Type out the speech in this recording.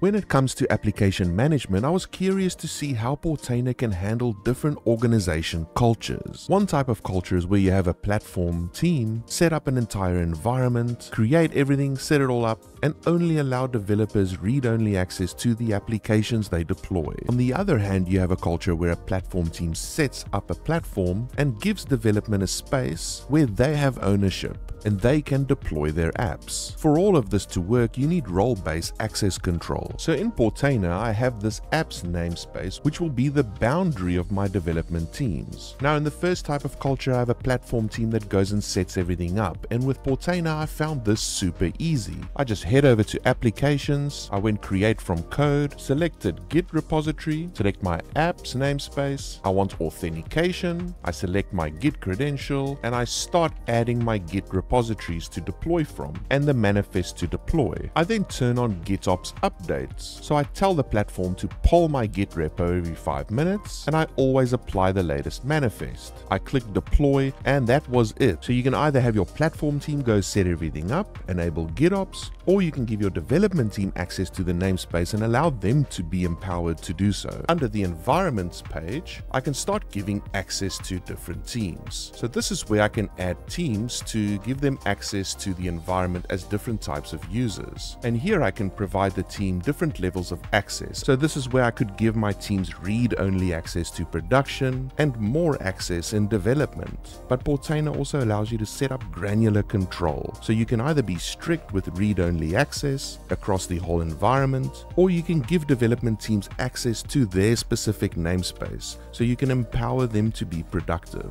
When it comes to application management, I was curious to see how Portainer can handle different organization cultures. One type of culture is where you have a platform team, set up an entire environment, create everything, set it all up, and only allow developers read-only access to the applications they deploy. On the other hand, you have a culture where a platform team sets up a platform and gives development a space where they have ownership and they can deploy their apps. For all of this to work, you need role-based access control. So in Portainer, I have this apps namespace, which will be the boundary of my development teams. Now, in the first type of culture, I have a platform team that goes and sets everything up. And with Portainer, I found this super easy. I just head over to applications, I went create from code, selected Git repository, select my apps namespace, I want authentication, I select my Git credential, and I start adding my Git repositories to deploy from and the manifest to deploy. I then turn on GitOps updates. So I tell the platform to poll my Git repo every 5 minutes, and I always apply the latest manifest. I click deploy, and that was it. So you can either have your platform team go set everything up, enable GitOps, or you can give your development team access to the namespace and allow them to be empowered to do so. Under the environments page, I can start giving access to different teams. So this is where I can add teams to give them access to the environment as different types of users. And here I can provide the team different levels of access. So this is where I could give my teams read-only access to production and more access in development. But Portainer also allows you to set up granular control. So you can either be strict with read-only access across the whole environment, or you can give development teams access to their specific namespace. So you can empower them to be productive.